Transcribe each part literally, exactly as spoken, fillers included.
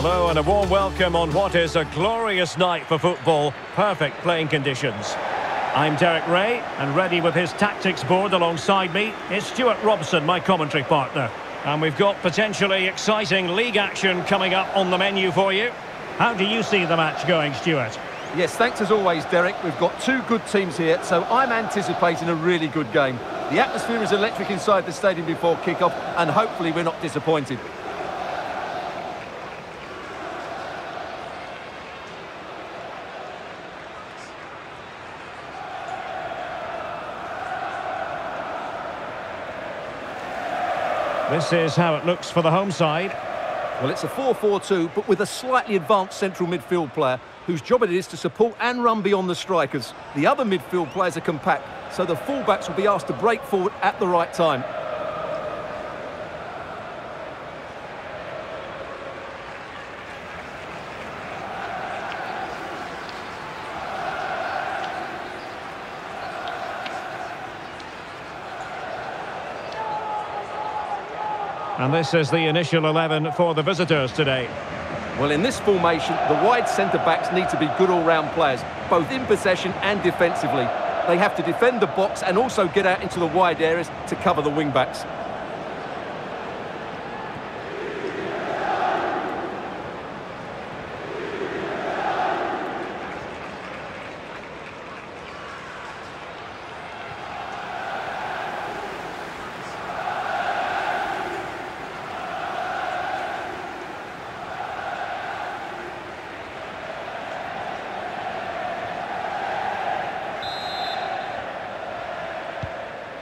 Hello and a warm welcome on what is a glorious night for football. Perfect playing conditions. I'm Derek Ray, and ready with his tactics board alongside me is Stuart Robson, my commentary partner. And we've got potentially exciting league action coming up on the menu for you. How do you see the match going, Stuart? Yes, thanks as always, Derek. We've got two good teams here, so I'm anticipating a really good game. The atmosphere is electric inside the stadium before kickoff, and hopefully we're not disappointed. This is how it looks for the home side. Well, it's a four four two, but with a slightly advanced central midfield player whose job it is to support and run beyond the strikers. The other midfield players are compact, so the fullbacks will be asked to break forward at the right time. And this is the initial eleven for the visitors today. Well, in this formation, the wide centre-backs need to be good all-round players, both in possession and defensively. They have to defend the box and also get out into the wide areas to cover the wing-backs.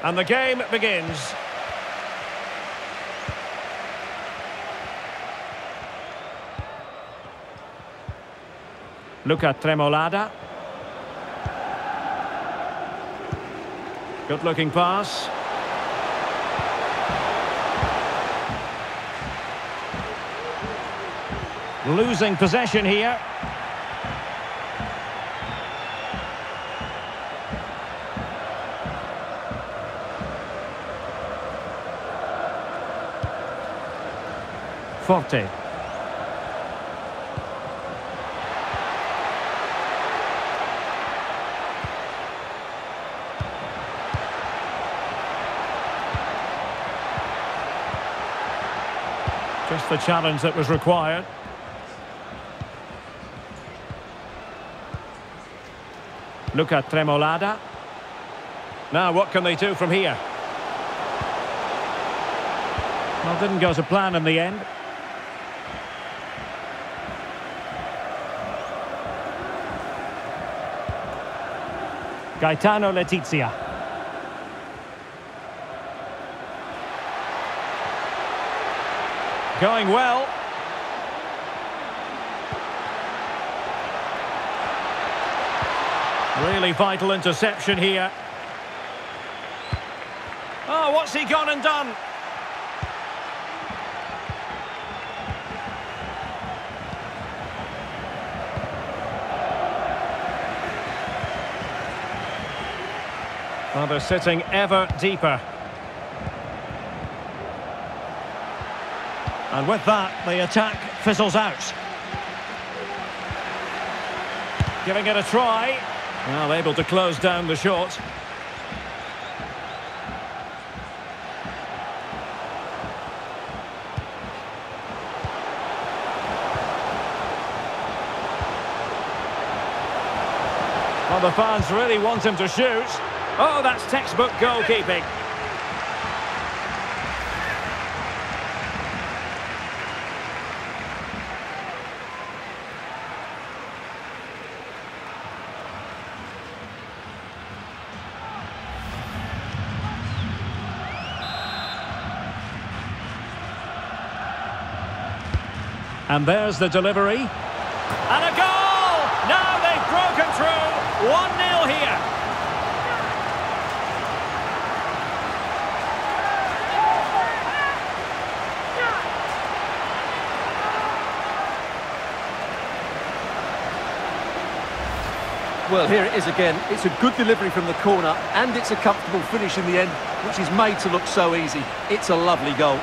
And the game begins. Luca Tremolada. Good-looking pass. Losing possession here. Forte. Just the challenge that was required. Luca Tremolada. Now, what can they do from here? Well, didn't go to plan in the end. Gaetano Letizia. Going well. Really vital interception here. Oh, what's he gone and done? Well, they're sitting ever deeper. And with that, the attack fizzles out. Giving it a try. Well, able to close down the shot. Well, the fans really want him to shoot. Oh, that's textbook goalkeeping. And there's the delivery. And a goal! Now they've broken through. one nil here. Well, here it is again. It's a good delivery from the corner, and it's a comfortable finish in the end, which is made to look so easy. It's a lovely goal.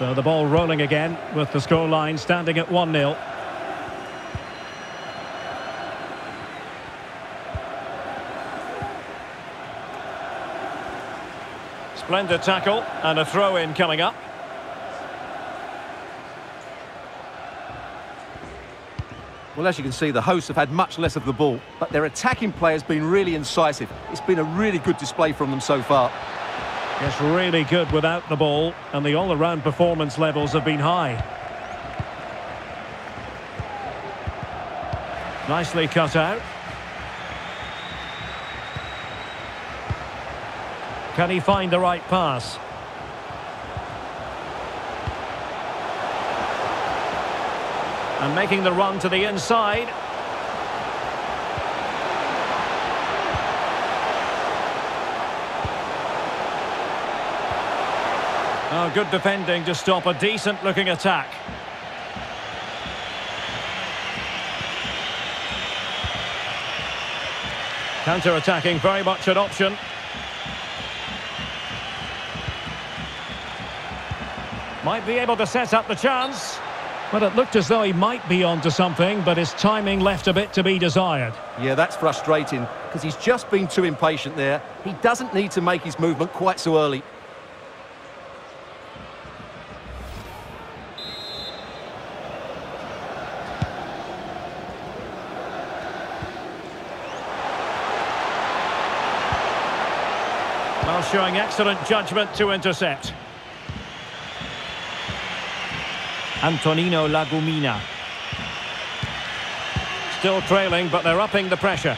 So the ball rolling again with the scoreline standing at one nil. Splendid tackle and a throw-in coming up. Well, as you can see, the hosts have had much less of the ball, but their attacking play has been really incisive. It's been a really good display from them so far. It's really good without the ball, and the all-around performance levels have been high. Nicely cut out. Can he find the right pass? And making the run to the inside. Oh, good defending to stop a decent-looking attack. Counter-attacking, very much an option. Might be able to set up the chance. Well, it looked as though he might be onto something, but his timing left a bit to be desired. Yeah, that's frustrating, because he's just been too impatient there. He doesn't need to make his movement quite so early. Well, showing excellent judgment to intercept. Antonino Lagumina. Still trailing, but they're upping the pressure.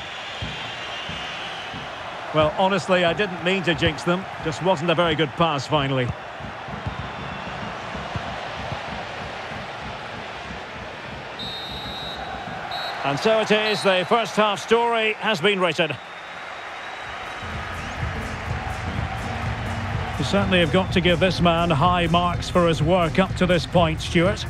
Well, honestly, I didn't mean to jinx them. Just wasn't a very good pass, finally. And so it is, the first half story has been written. You certainly have got to give this man high marks for his work up to this point, Stuart.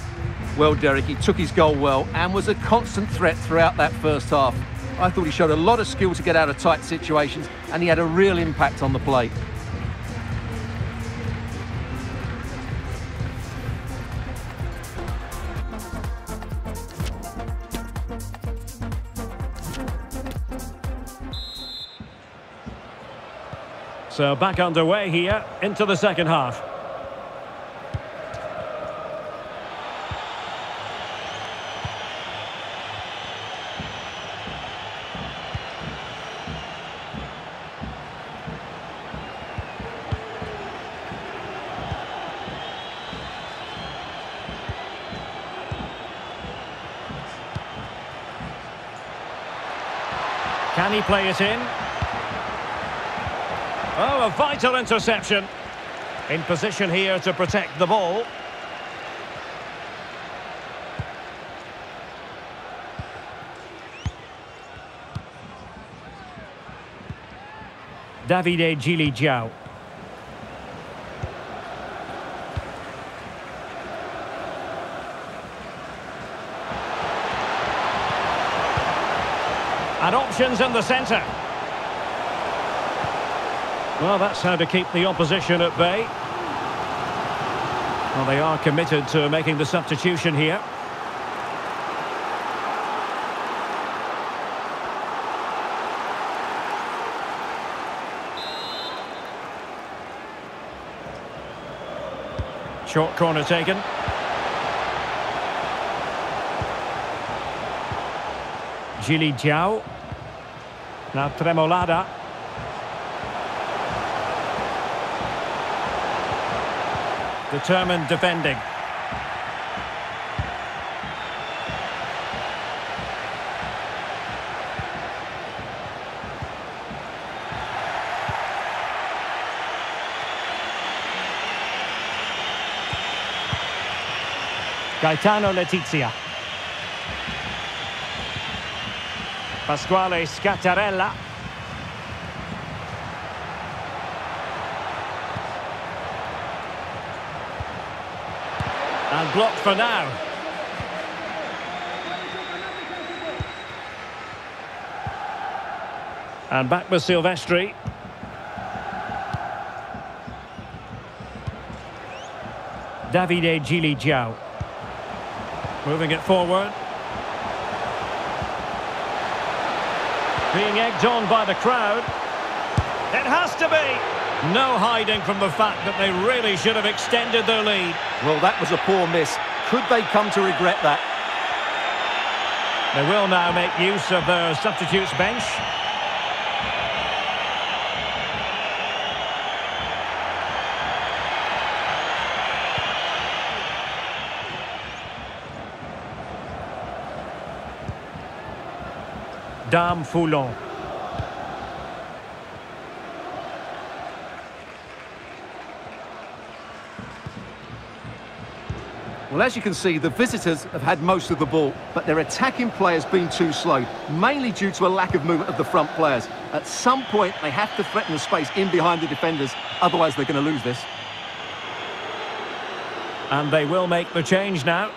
Well, Derek, he took his goal well and was a constant threat throughout that first half. I thought he showed a lot of skill to get out of tight situations, and he had a real impact on the play. So back underway here into the second half. Can he play it in? Oh, a vital interception. In position here to protect the ball. Davide Gilijao. And options in the centre. Well, that's how to keep the opposition at bay. Well, they are committed to making the substitution here. Short corner taken. Gilijao. Now Tremolada. Determined defending. Gaetano Letizia. Pasquale Scattarella. And blocked for now. And back with Silvestri. Davide Gilijao. Moving it forward. Being egged on by the crowd. It has to be! No hiding from the fact that they really should have extended their lead. Well, that was a poor miss. Could they come to regret that? They will now make use of their substitutes bench. Dame Foulon. Well, as you can see, the visitors have had most of the ball, but their attacking play has been too slow, mainly due to a lack of movement of the front players. At some point, they have to threaten the space in behind the defenders, otherwise they're going to lose this. And they will make the change now.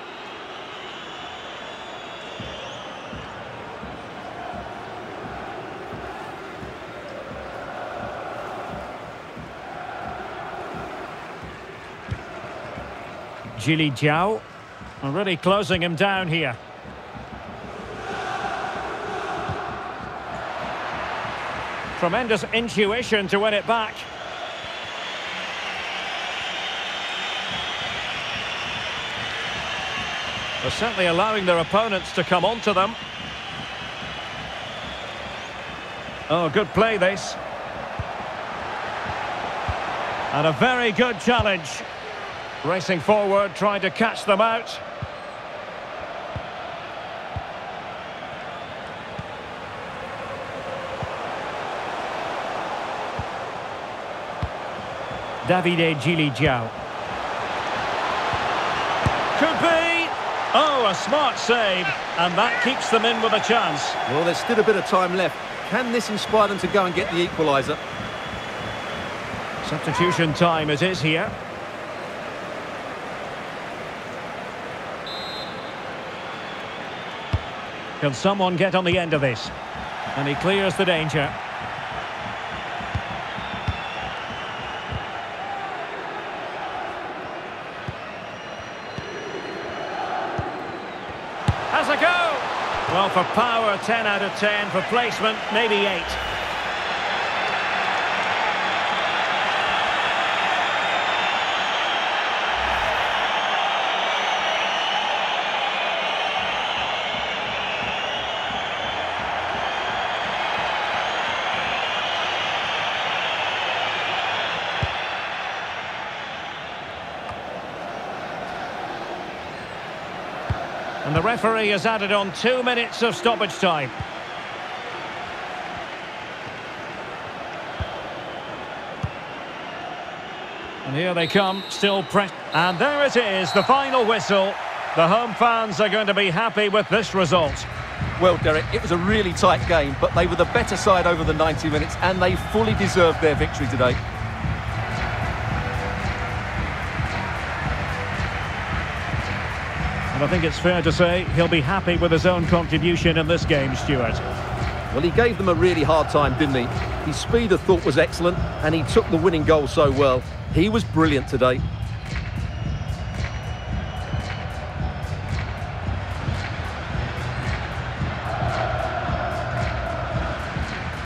Gilijao already closing him down here. Tremendous intuition to win it back. They're certainly allowing their opponents to come onto them. Oh, good play this. And a very good challenge. Racing forward, trying to catch them out. Davide Gilijao. Could be! Oh, a smart save, and that keeps them in with a chance. Well, there's still a bit of time left. Can this inspire them to go and get the equaliser? Substitution time it is here. Can someone get on the end of this? And he clears the danger. Has a go! Well, for power, ten out of ten. For placement, maybe eight. And the referee has added on two minutes of stoppage time. And here they come, still press. And there it is, the final whistle. The home fans are going to be happy with this result. Well, Derek, it was a really tight game, but they were the better side over the ninety minutes, and they fully deserved their victory today. And I think it's fair to say he'll be happy with his own contribution in this game, Stuart. Well, he gave them a really hard time, didn't he? His speed of thought was excellent, and he took the winning goal so well. He was brilliant today.